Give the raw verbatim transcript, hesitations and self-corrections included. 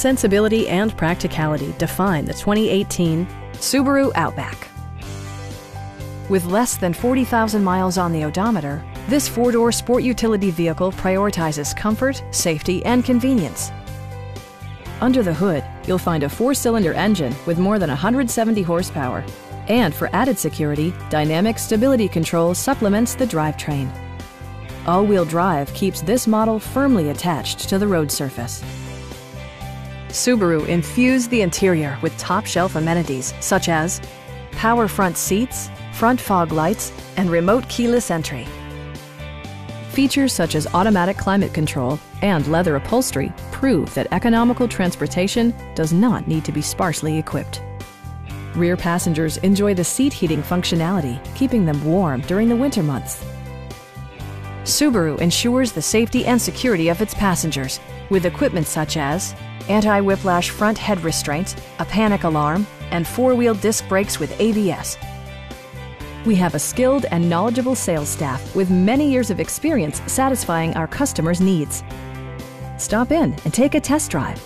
Sensibility and practicality define the twenty eighteen Subaru Outback. With less than forty thousand miles on the odometer, this four-door sport utility vehicle prioritizes comfort, safety, and convenience. Under the hood, you'll find a four-cylinder engine with more than one hundred seventy horsepower. And for added security, Dynamic Stability Control supplements the drivetrain. All-wheel drive keeps this model firmly attached to the road surface. Subaru infused the interior with top-shelf amenities such as power front seats, front fog lights, and remote keyless entry. Features such as automatic climate control and leather upholstery prove that economical transportation does not need to be sparsely equipped. Rear passengers enjoy the seat heating functionality, keeping them warm during the winter months. Subaru ensures the safety and security of its passengers with equipment such as anti-whiplash front head restraints, a panic alarm, and four-wheel disc brakes with A B S. We have a skilled and knowledgeable sales staff with many years of experience satisfying our customers' needs. Stop in and take a test drive.